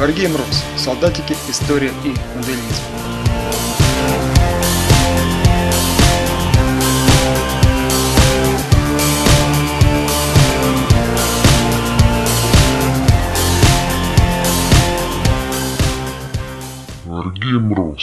Wargame Rus. Солдатики, история и моделизм. Wargame Rus.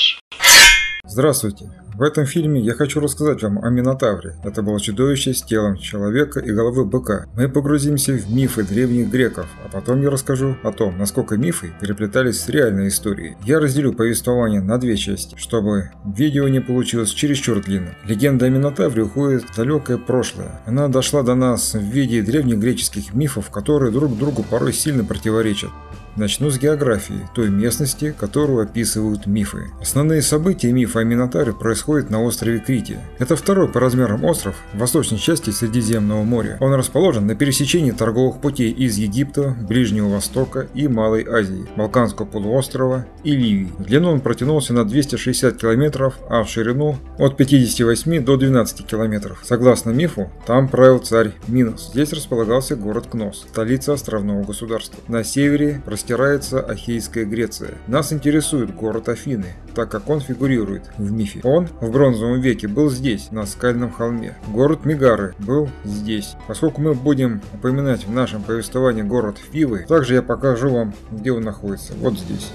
Здравствуйте! В этом фильме я хочу рассказать вам о Минотавре. Это было чудовище с телом человека и головы быка. Мы погрузимся в мифы древних греков, а потом я расскажу о том, насколько мифы переплетались с реальной историей. Я разделю повествование на две части, чтобы видео не получилось чересчур длинным. Легенда о Минотавре уходит в далекое прошлое. Она дошла до нас в виде древнегреческих мифов, которые друг другу порой сильно противоречат. Начну с географии, той местности, которую описывают мифы. Основные события мифа о Минотавре происходят на острове Крите. Это второй по размерам остров в восточной части Средиземного моря. Он расположен на пересечении торговых путей из Египта, Ближнего Востока и Малой Азии, Балканского полуострова и Ливии. В длину он протянулся на 260 километров, а в ширину от 58 до 12 километров. Согласно мифу, там правил царь Минос. Здесь располагался город Кносс, столица островного государства. На севере стирается Ахейская Греция. Нас интересует город Афины, так как он фигурирует в мифе. Он в бронзовом веке был здесь, на скальном холме. Город Мегары был здесь. Поскольку мы будем упоминать в нашем повествовании город Фивы, также я покажу вам, где он находится. Вот здесь.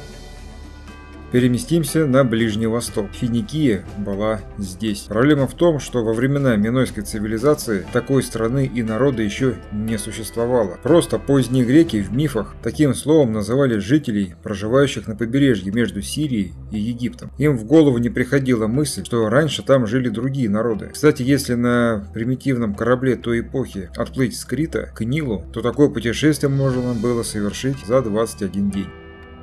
Переместимся на Ближний Восток. Финикия была здесь. Проблема в том, что во времена минойской цивилизации такой страны и народа еще не существовало. Просто поздние греки в мифах таким словом называли жителей, проживающих на побережье между Сирией и Египтом. Им в голову не приходила мысль, что раньше там жили другие народы. Кстати, если на примитивном корабле той эпохи отплыть с Крита к Нилу, то такое путешествие можно было совершить за 21 день.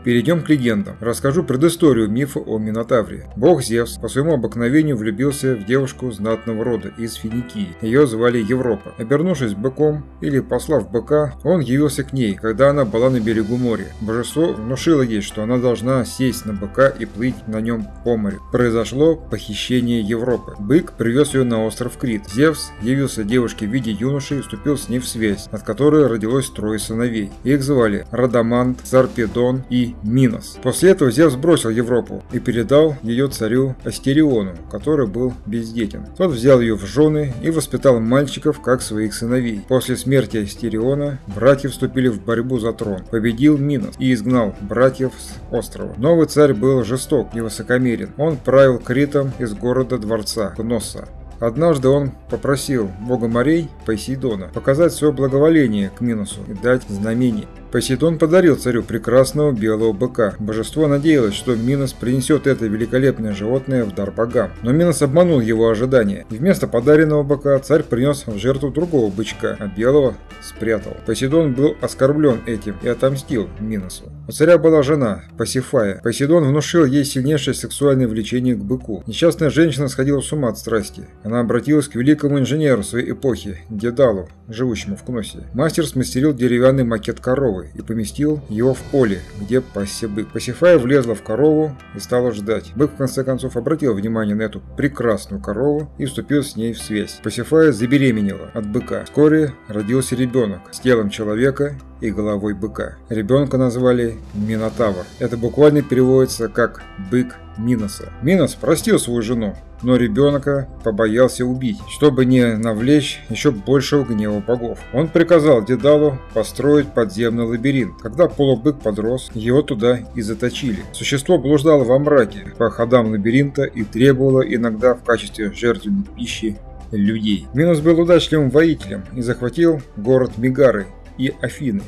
Перейдем к легендам. Расскажу предысторию мифа о Минотавре. Бог Зевс по своему обыкновению влюбился в девушку знатного рода из Финикии. Ее звали Европа. Обернувшись быком или послав быка, он явился к ней, когда она была на берегу моря. Божество внушило ей, что она должна сесть на быка и плыть на нем по морю. Произошло похищение Европы. Бык привез ее на остров Крит. Зевс явился девушке в виде юноши и вступил с ней в связь, от которой родилось трое сыновей. Их звали Радамант, Сарпедон и Минос. После этого Зевс бросил Европу и передал ее царю Астериону, который был бездетен. Тот взял ее в жены и воспитал мальчиков как своих сыновей. После смерти Астериона братья вступили в борьбу за трон. Победил Минос и изгнал братьев с острова. Новый царь был жесток и высокомерен. Он правил Критом из города-дворца Кносса. Однажды он попросил бога морей Посейдона показать свое благоволение к Миносу и дать знамение. Посейдон подарил царю прекрасного белого быка. Божество надеялось, что Минос принесет это великолепное животное в дар богам. Но Минос обманул его ожидания. И вместо подаренного быка царь принес в жертву другого бычка, а белого спрятал. Посейдон был оскорблен этим и отомстил Миносу. У царя была жена, Пасифая. Посейдон внушил ей сильнейшее сексуальное влечение к быку. Несчастная женщина сходила с ума от страсти. Она обратилась к великому инженеру своей эпохи, Дедалу, живущему в Кноссе. Мастер смастерил деревянный макет коровы и поместил его в поле, где пасся бык. Пасифая влезла в корову и стала ждать. Бык в конце концов обратил внимание на эту прекрасную корову и вступил с ней в связь. Пасифая забеременела от быка. Вскоре родился ребенок с телом человека и головой быка. Ребенка назвали Минотавр. Это буквально переводится как «бык Миноса». Минос простил свою жену, но ребенка побоялся убить, чтобы не навлечь еще большего гнева богов. Он приказал Дедалу построить подземный лабиринт. Когда полубык подрос, его туда и заточили. Существо блуждало во мраке по ходам лабиринта и требовало иногда в качестве жертвенной пищи людей. Минос был удачливым воителем и захватил город Мегары и Афины.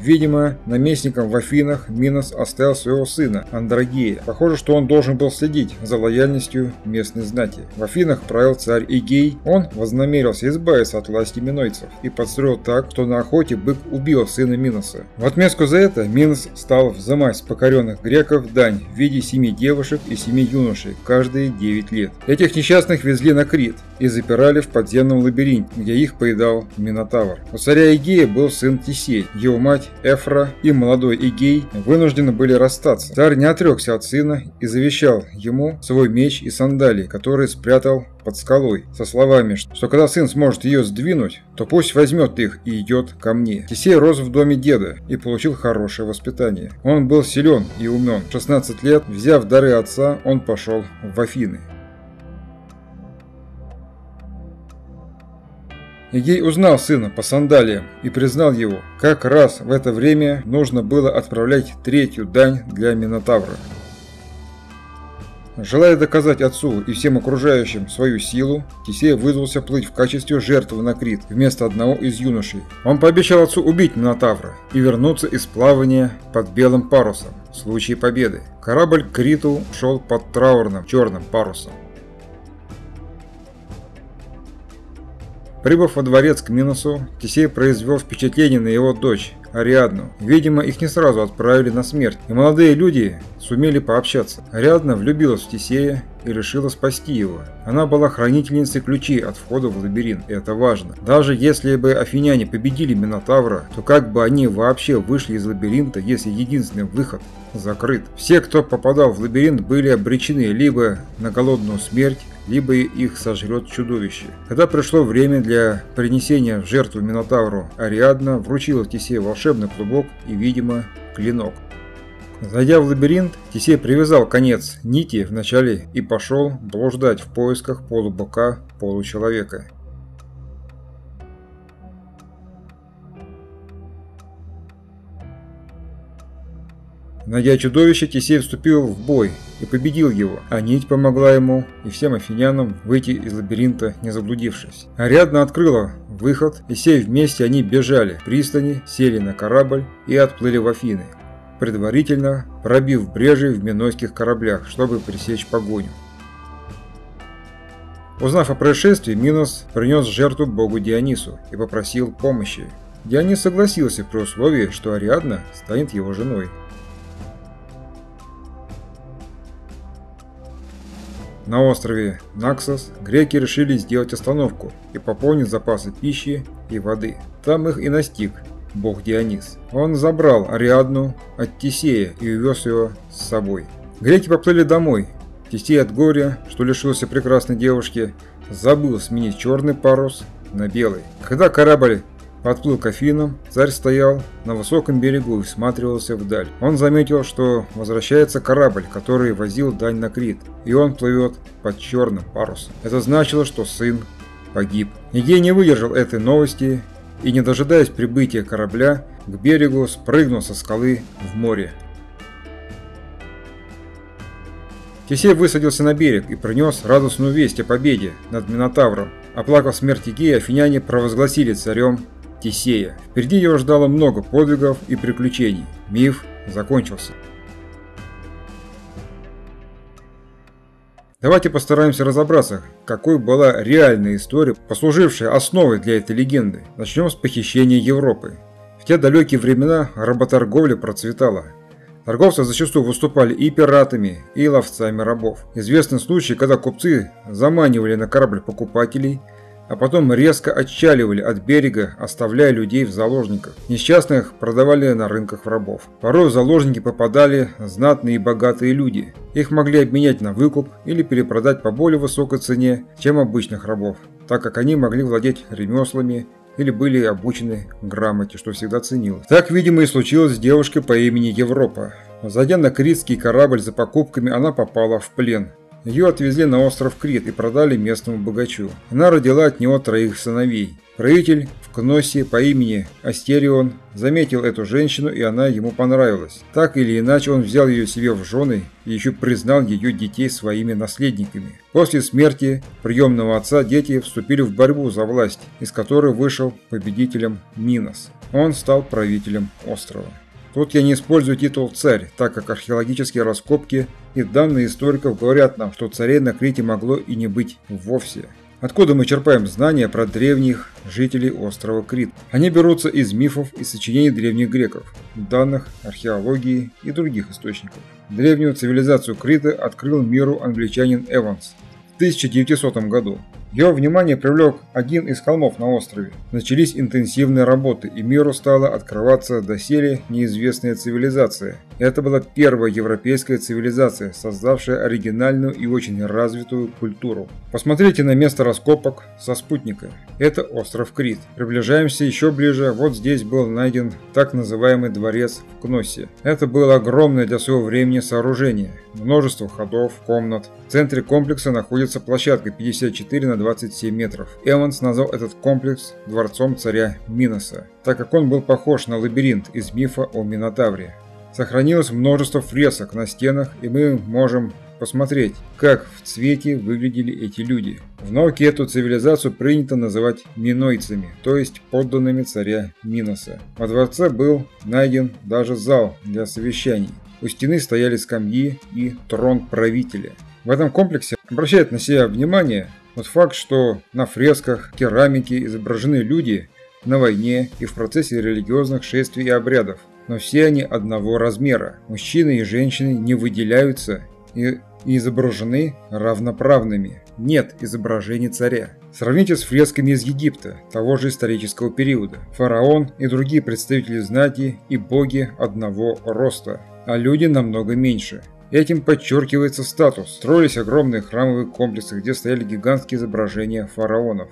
Видимо, наместником в Афинах Минос оставил своего сына Андрогея. Похоже, что он должен был следить за лояльностью местной знати. В Афинах правил царь Эгей. Он вознамерился избавиться от власти минойцев и подстроил так, что на охоте бык убил сына Миноса. В отместку за это Минос стал взимать с покоренных греков дань в виде 7 девушек и 7 юношей, каждые 9 лет. Этих несчастных везли на Крит и запирали в подземном лабиринте, где их поедал Минотавр. У царя Эгея был сын Тесей. Его мать мать Эфра и молодой Эгей вынуждены были расстаться. Царь не отрекся от сына и завещал ему свой меч и сандалии, которые спрятал под скалой, со словами, что когда сын сможет ее сдвинуть, то пусть возьмет их и идет ко мне. Тесей рос в доме деда и получил хорошее воспитание. Он был силен и умен. В 16 лет, взяв дары отца, он пошел в Афины. Эгей узнал сына по сандалиям и признал его. Как раз в это время нужно было отправлять третью дань для Минотавра. Желая доказать отцу и всем окружающим свою силу, Тесей вызвался плыть в качестве жертвы на Крит вместо одного из юношей. Он пообещал отцу убить Минотавра и вернуться из плавания под белым парусом в случае победы. Корабль к Криту шел под траурным черным парусом. Прибыв во дворец к Миносу, Тесей произвел впечатление на его дочь Ариадну. Видимо, их не сразу отправили на смерть, и молодые люди сумели пообщаться. Ариадна влюбилась в Тесея и решила спасти его. Она была хранительницей ключей от входа в лабиринт, и это важно. Даже если бы афиняне победили Минотавра, то как бы они вообще вышли из лабиринта, если единственный выход закрыт? Все, кто попадал в лабиринт, были обречены либо на голодную смерть, либо их сожрет чудовище. Когда пришло время для принесения в жертву Минотавру, Ариадна вручила Тесею волшебный клубок и, видимо, клинок. Зайдя в лабиринт, Тесей привязал конец нити в начале и пошел блуждать в поисках полубыка, получеловека. Найдя чудовище, Тесей вступил в бой и победил его, а нить помогла ему и всем афинянам выйти из лабиринта, не заблудившись. Ариадна открыла выход, и все вместе они бежали к пристани, сели на корабль и отплыли в Афины, предварительно пробив брежи в минойских кораблях, чтобы пресечь погоню. Узнав о происшествии, Минос принес жертву богу Дионису и попросил помощи. Дионис согласился при условии, что Ариадна станет его женой. На острове Наксос греки решили сделать остановку и пополнить запасы пищи и воды. Там их и настиг бог Дионис. Он забрал Ариадну от Тесея и увез ее с собой. Греки поплыли домой. Тесей от горя, что лишился прекрасной девушки, забыл сменить черный парус на белый. Когда корабль подплыл к Афинам, царь стоял на высоком берегу и всматривался вдаль. Он заметил, что возвращается корабль, который возил дань на Крит, и он плывет под черным парусом. Это значило, что сын погиб. Эгей не выдержал этой новости и, не дожидаясь прибытия корабля, к берегу спрыгнул со скалы в море. Тесей высадился на берег и принес радостную весть о победе над Минотавром. Оплакав смерть Эгея, афиняне провозгласили царем Тесея. Впереди его ждало много подвигов и приключений. Миф закончился. Давайте постараемся разобраться, какой была реальная история, послужившая основой для этой легенды. Начнем с похищения Европы. В те далекие времена работорговля процветала. Торговцы зачастую выступали и пиратами, и ловцами рабов. Известны случаи, когда купцы заманивали на корабль покупателей, а потом резко отчаливали от берега, оставляя людей в заложниках. Несчастных продавали на рынках рабов. Порой в заложники попадали знатные и богатые люди. Их могли обменять на выкуп или перепродать по более высокой цене, чем обычных рабов, так как они могли владеть ремеслами или были обучены грамоте, что всегда ценилось. Так, видимо, и случилось с девушкой по имени Европа. Зайдя на критский корабль за покупками, она попала в плен. Ее отвезли на остров Крит и продали местному богачу. Она родила от него троих сыновей. Правитель в Кноссе по имени Астерион заметил эту женщину, и она ему понравилась. Так или иначе, он взял ее себе в жены и еще признал ее детей своими наследниками. После смерти приемного отца дети вступили в борьбу за власть, из которой вышел победителем Минос. Он стал правителем острова. Тут я не использую титул «царь», так как археологические раскопки и данные историков говорят нам, что царей на Крите могло и не быть вовсе. Откуда мы черпаем знания про древних жителей острова Крит? Они берутся из мифов и сочинений древних греков, данных археологии и других источников. Древнюю цивилизацию Крита открыл миру англичанин Эванс в 1900 году. Его внимание привлек один из холмов на острове. Начались интенсивные работы, и миру стала открываться доселе неизвестная цивилизация. Это была первая европейская цивилизация, создавшая оригинальную и очень развитую культуру. Посмотрите на место раскопок со спутника. Это остров Крит. Приближаемся еще ближе. Вот здесь был найден так называемый дворец в Кноссе. Это было огромное для своего времени сооружение. Множество ходов, комнат. В центре комплекса находится площадка 54×27 метров. Эванс назвал этот комплекс дворцом царя Миноса, так как он был похож на лабиринт из мифа о Минотавре. Сохранилось множество фресок на стенах, и мы можем посмотреть, как в цвете выглядели эти люди. В науке эту цивилизацию принято называть минойцами, то есть подданными царя Миноса. Во дворце был найден даже зал для совещаний. У стены стояли скамьи и трон правителя. В этом комплексе обращает на себя внимание тот факт, что на фресках, керамике изображены люди на войне и в процессе религиозных шествий и обрядов, но все они одного размера. Мужчины и женщины не выделяются и изображены равноправными. Нет изображений царя. Сравните с фресками из Египта, того же исторического периода. Фараон и другие представители знати и боги одного роста, а люди намного меньше. Этим подчеркивается статус. Строились огромные храмовые комплексы, где стояли гигантские изображения фараонов.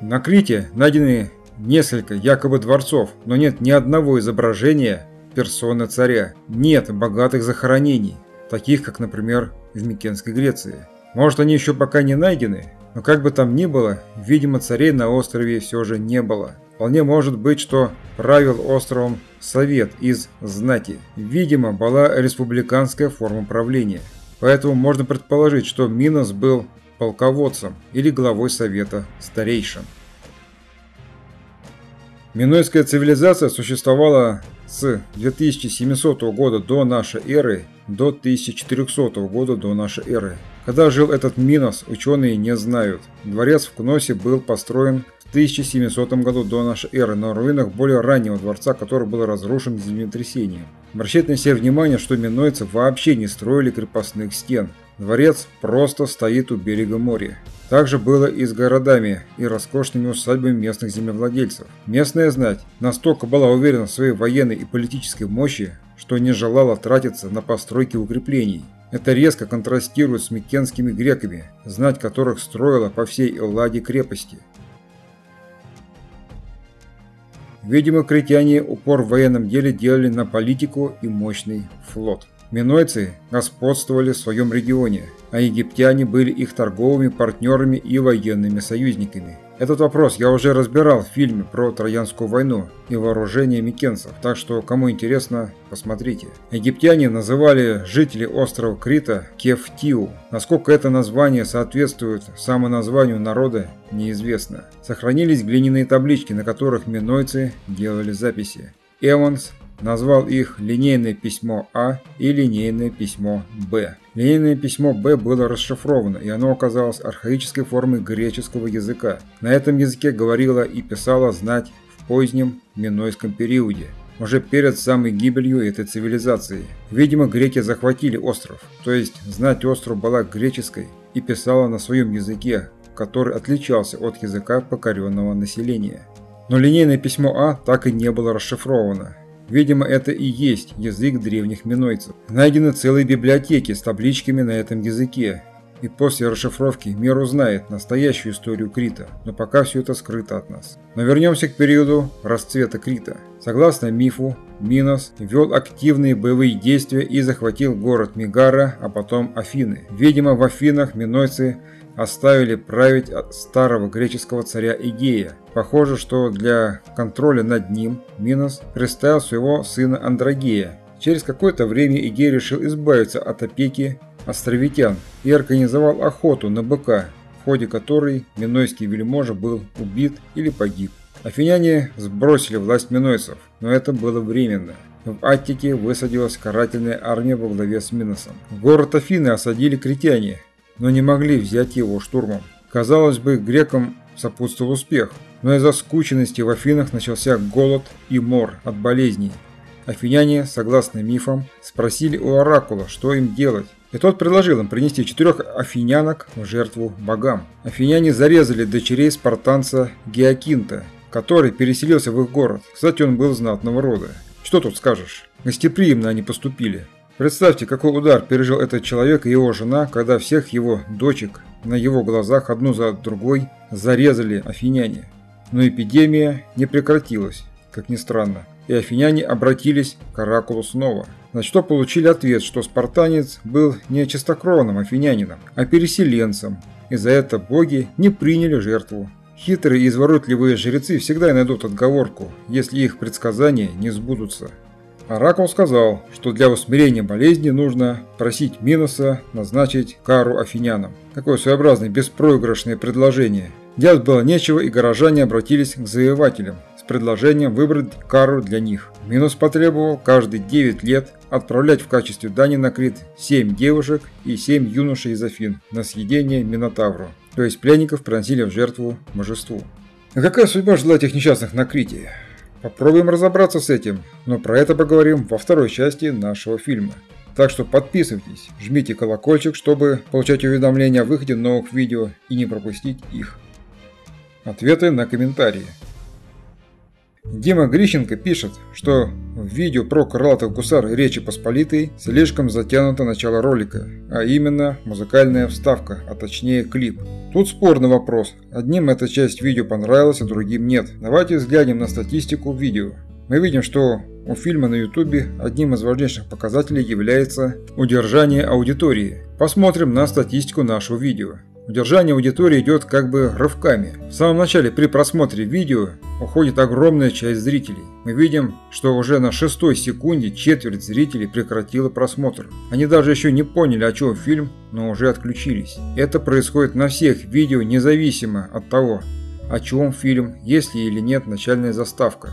На Крите найдены несколько якобы дворцов, но нет ни одного изображения персоны царя. Нет богатых захоронений, таких как, например, в Микенской Греции. Может, они еще пока не найдены, но как бы там ни было, видимо, царей на острове все же не было. Вполне может быть, что правил островом совет из знати. Видимо, была республиканская форма правления. Поэтому можно предположить, что Минос был полководцем или главой совета старейшин. Минойская цивилизация существовала с 2700 года до нашей эры до 1400 года до нашей эры. Когда жил этот Минос, ученые не знают. Дворец в Кноссе был построен в 1700 году до нашей эры на руинах более раннего дворца, который был разрушен землетрясением. Обращайте на себя внимание, что минойцы вообще не строили крепостных стен. Дворец просто стоит у берега моря. Также было и с городами и роскошными усадьбами местных землевладельцев. Местная знать настолько была уверена в своей военной и политической мощи, что не желала тратиться на постройки укреплений. Это резко контрастирует с микенскими греками, знать которых строила по всей Элладе крепости. Видимо, критяне упор в военном деле делали на политику и мощный флот. Минойцы господствовали в своем регионе, а египтяне были их торговыми партнерами и военными союзниками. Этот вопрос я уже разбирал в фильме про Троянскую войну и вооружение микенцев, так что кому интересно, посмотрите. Египтяне называли жителей острова Крита Кефтиу. Насколько это название соответствует самоназванию народа, неизвестно. Сохранились глиняные таблички, на которых минойцы делали записи. Эванс назвал их «Линейное письмо А» и «Линейное письмо Б». Линейное письмо Б было расшифровано, и оно оказалось архаической формой греческого языка. На этом языке говорила и писала знать в позднем минойском периоде, уже перед самой гибелью этой цивилизации. Видимо, греки захватили остров, то есть знать острова была греческой и писала на своем языке, который отличался от языка покоренного населения. Но линейное письмо А так и не было расшифровано. Видимо, это и есть язык древних минойцев. Найдены целые библиотеки с табличками на этом языке. И после расшифровки мир узнает настоящую историю Крита, но пока все это скрыто от нас. Но вернемся к периоду расцвета Крита. Согласно мифу, Минос вел активные боевые действия и захватил город Мегара, а потом Афины. Видимо, в Афинах минойцы оставили править от старого греческого царя Эгея. Похоже, что для контроля над ним Минос приставил своего сына Андрогея. Через какое-то время Эгей решил избавиться от опеки островитян и организовал охоту на быка, в ходе которой минойский вельможа был убит или погиб. Афиняне сбросили власть минойцев, но это было временно. В Аттике высадилась карательная армия во главе с Миносом. Город Афины осадили критяне, но не могли взять его штурмом. Казалось бы, грекам сопутствовал успех, но из-за скученности в Афинах начался голод и мор от болезней. Афиняне, согласно мифам, спросили у оракула, что им делать, и тот предложил им принести 4 афинянок в жертву богам. Афиняне зарезали дочерей спартанца Геокинта, который переселился в их город. Кстати, он был знатного рода. Что тут скажешь? Гостеприимно они поступили. Представьте, какой удар пережил этот человек и его жена, когда всех его дочек на его глазах одну за другой зарезали афиняне. Но эпидемия не прекратилась, как ни странно, и афиняне обратились к оракулу снова. На что получили ответ, что спартанец был не чистокровным афинянином, а переселенцем, и за это боги не приняли жертву. Хитрые и изворотливые жрецы всегда найдут отговорку, если их предсказания не сбудутся. Оракул сказал, что для усмирения болезни нужно просить Миноса назначить кару афинянам. Такое своеобразное беспроигрышное предложение. Делать было нечего, и горожане обратились к завоевателям с предложением выбрать кару для них. Минос потребовал каждые 9 лет отправлять в качестве дани на Крит 7 девушек и 7 юношей из Афин на съедение Минотавру, то есть пленников приносили в жертву божеству. А какая судьба ждала этих несчастных на Крите? Попробуем разобраться с этим, но про это поговорим во второй части нашего фильма. Так что подписывайтесь, жмите колокольчик, чтобы получать уведомления о выходе новых видео и не пропустить их. Ответы на комментарии. Дима Грищенко пишет, что в видео про крылатых гусар и Речи Посполитой слишком затянуто начало ролика, а именно музыкальная вставка, а точнее клип. Тут спорный вопрос, одним эта часть видео понравилась, а другим нет. Давайте взглянем на статистику видео. Мы видим, что у фильма на YouTube одним из важнейших показателей является удержание аудитории. Посмотрим на статистику нашего видео. Удержание аудитории идет как бы рывками. В самом начале при просмотре видео уходит огромная часть зрителей. Мы видим, что уже на 6-й секунде четверть зрителей прекратила просмотр. Они даже еще не поняли, о чем фильм, но уже отключились. Это происходит на всех видео независимо от того, о чем фильм, есть ли или нет начальная заставка.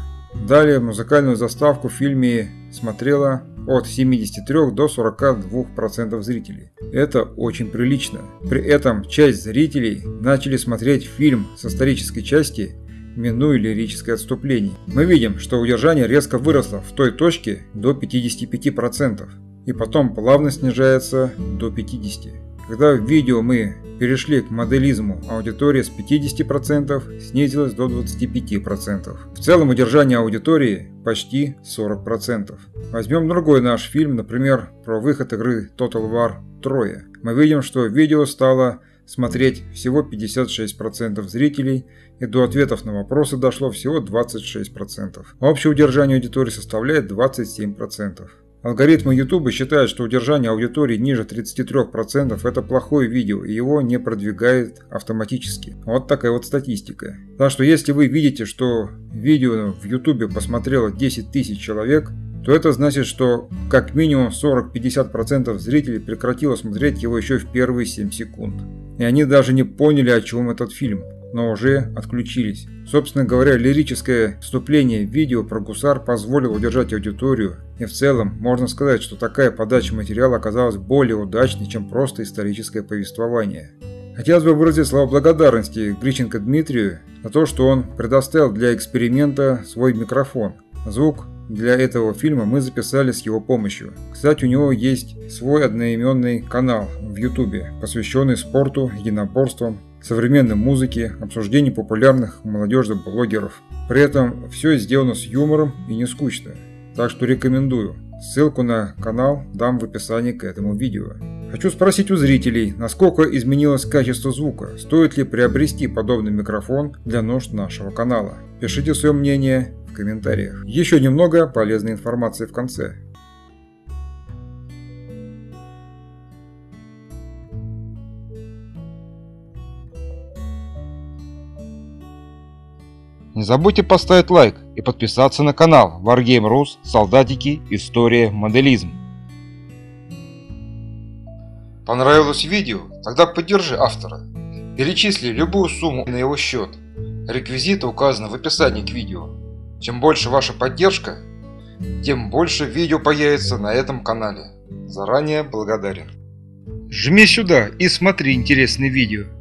Далее музыкальную заставку в фильме смотрела от 73 до 42% зрителей. Это очень прилично. При этом часть зрителей начали смотреть фильм с исторической части, минуя лирическое отступление. Мы видим, что удержание резко выросло в той точке до 55% и потом плавно снижается до 50%. Когда в видео мы перешли к моделизму, аудитория с 50% снизилась до 25%. В целом удержание аудитории почти 40%. Возьмем другой наш фильм, например, про выход игры Total War 3. Мы видим, что видео стало смотреть всего 56% зрителей, и до ответов на вопросы дошло всего 26%. Общее удержание аудитории составляет 27%. Алгоритмы YouTube считают, что удержание аудитории ниже 33% это плохое видео, и его не продвигает автоматически. Вот такая вот статистика. Так что если вы видите, что видео в YouTube посмотрело 10 тысяч человек, то это значит, что как минимум 40-50% зрителей прекратило смотреть его еще в первые 7 секунд. И они даже не поняли, о чем этот фильм, но уже отключились. Собственно говоря, лирическое вступление в видео про гусар позволило удержать аудиторию, и в целом можно сказать, что такая подача материала оказалась более удачной, чем просто историческое повествование. Хотелось бы выразить слова благодарности Грищенко Дмитрию за то, что он предоставил для эксперимента свой микрофон. Звук для этого фильма мы записали с его помощью. Кстати, у него есть свой одноименный канал в YouTube, посвященный спорту, единоборствам, современной музыки, обсуждению популярных молодежных блогеров. При этом все сделано с юмором и не скучно, так что рекомендую. Ссылку на канал дам в описании к этому видео. Хочу спросить у зрителей, насколько изменилось качество звука, стоит ли приобрести подобный микрофон для нужд нашего канала. Пишите свое мнение в комментариях. Еще немного полезной информации в конце. Не забудьте поставить лайк и подписаться на канал Wargame Rus, солдатики, история, моделизм. Понравилось видео? Тогда поддержи автора. Перечисли любую сумму на его счет. Реквизиты указаны в описании к видео. Чем больше ваша поддержка, тем больше видео появится на этом канале. Заранее благодарен. Жми сюда и смотри интересные видео.